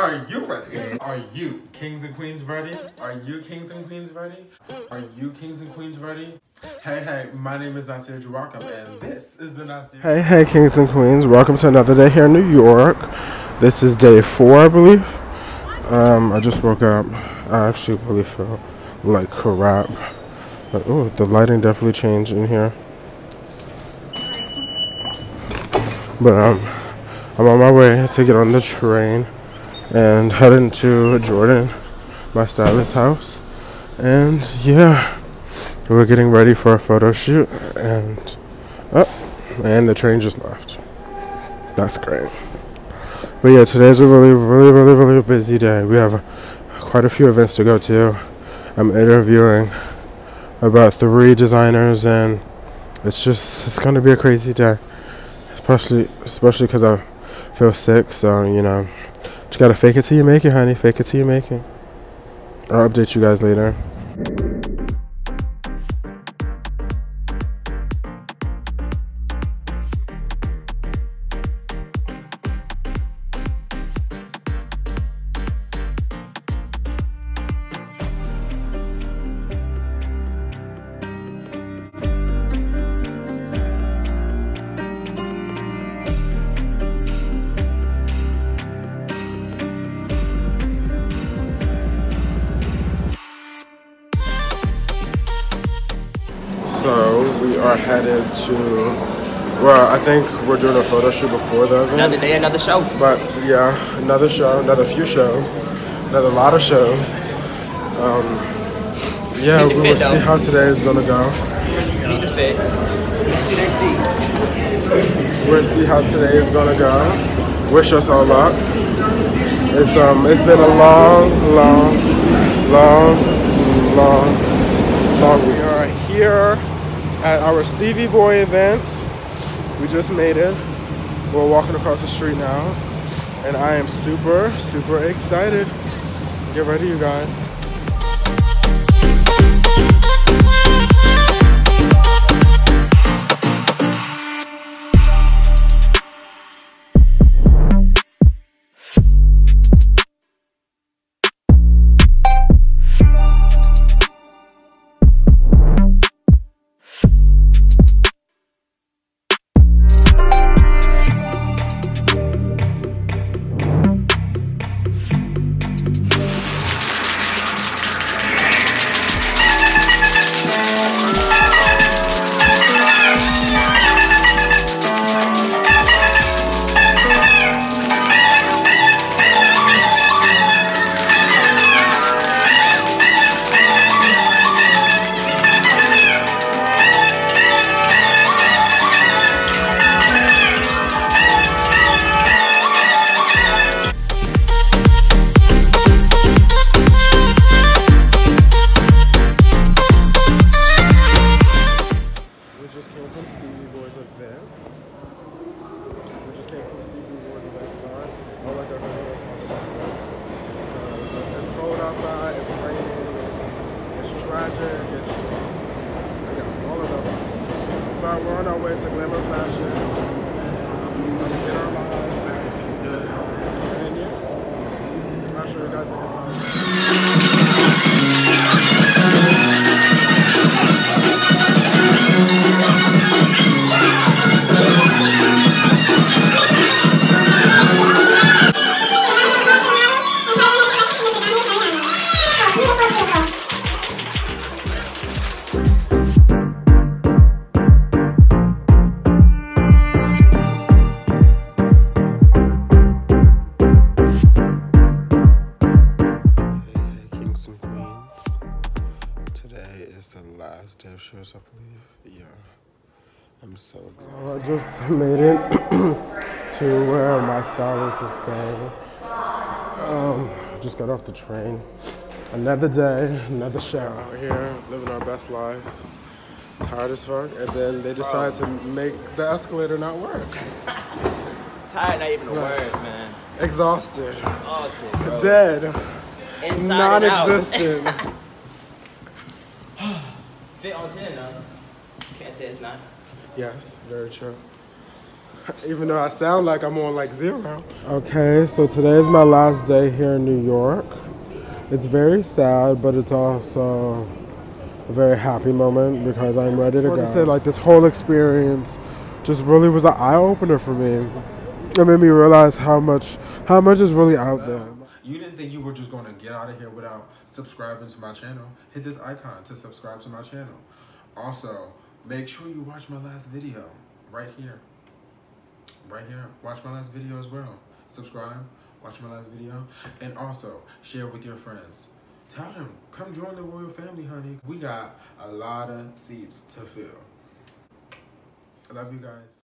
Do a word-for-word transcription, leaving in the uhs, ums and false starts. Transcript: Are you ready? Are you kings and queens ready? Are you kings and queens ready? Are you kings and queens ready? Hey, hey, my name is Nasir Jiraka, and this is the Nasir Show. Hey, hey, kings and queens. Welcome to another day here in New York. This is day four, I believe. Um, I just woke up. I actually really feel like crap. But, oh, the lighting definitely changed in here. But um, I'm on my way to get on the train and heading to Jordan, my stylist's house. And yeah, we're getting ready for a photo shoot. And oh, and the train just left. That's great. But yeah, today's a really, really, really, really busy day. We have quite a few events to go to. I'm interviewing about three designers, and it's just it's gonna be a crazy day. Especially, especially because I feel sick, so you know. Just gotta fake it till you make it, honey. Fake it till you make it. I'll update you guys later. So we are headed to, well, I think we're doing a photo shoot before the event. Another day, another show. But yeah, another show, another few shows, another lot of shows. Um, yeah, we will see how today is going to go. Need to fit. We'll see how today is going to go. Wish us all luck. It's um, It's been a long, long, long, long, long week. Here at our Stevie Boy event. We just made it. We're walking across the street now, and I am super, super excited. Get ready, you guys. Shows, I believe. Yeah, I'm so exhausted. Uh, I just made it to where my stylist is staying. Um, just got off the train. Another day, another show. Out here, living our best lives. Tired as fuck, and then they decided to make the escalator not work. Tired, not even a no. word, man. Exhausted. Exhausted, bro. Dead. Inside non-existent. And fit on ten now. Can't say it's not. Yes, very true. even though I sound like I'm on like zero. Okay, so today is my last day here in New York. It's very sad, but it's also a very happy moment because I'm ready to go. I just wanted to say, like, this whole experience just really was an eye-opener for me. It made me realize how much, how much is really out there. You didn't think you were just going to get out of here without subscribing to my channel? Hit this icon to subscribe to my channel. Also, make sure you watch my last video right here. Right here. Watch my last video as well. Subscribe. Watch my last video. And also, share with your friends. Tell them, come join the royal family, honey. We got a lot of seats to fill. I love you guys.